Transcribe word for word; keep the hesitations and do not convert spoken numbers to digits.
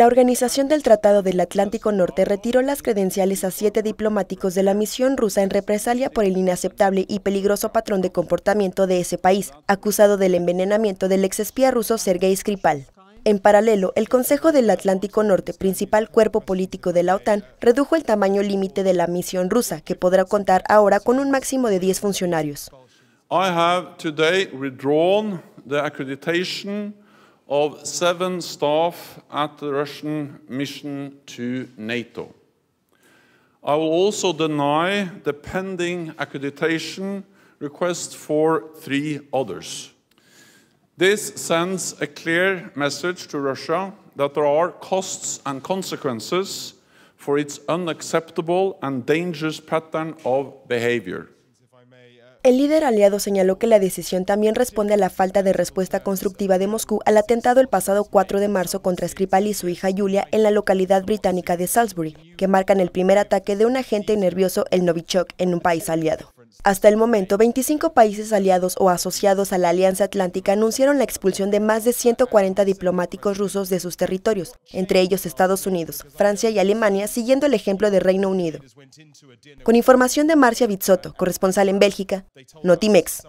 La Organización del Tratado del Atlántico Norte retiró las credenciales a siete diplomáticos de la misión rusa en represalia por el inaceptable y peligroso patrón de comportamiento de ese país, acusado del envenenamiento del exespía ruso Sergei Skripal. En paralelo, el Consejo del Atlántico Norte, principal cuerpo político de la OTAN, redujo el tamaño límite de la misión rusa, que podrá contar ahora con un máximo de diez funcionarios. I have today withdrawn the accreditation of seven staff at the Russian mission to NATO. I will also deny the pending accreditation request for three others. This sends a clear message to Russia that there are costs and consequences for its unacceptable and dangerous pattern of behavior. El líder aliado señaló que la decisión también responde a la falta de respuesta constructiva de Moscú al atentado el pasado cuatro de marzo contra Skripal y su hija Yulia en la localidad británica de Salisbury, que marcan el primer ataque de un agente nervioso, el Novichok, en un país aliado. Hasta el momento, veinticinco países aliados o asociados a la Alianza Atlántica anunciaron la expulsión de más de ciento cuarenta diplomáticos rusos de sus territorios, entre ellos Estados Unidos, Francia y Alemania, siguiendo el ejemplo de Reino Unido. Con información de Marcia Bizzotto, corresponsal en Bélgica, Notimex.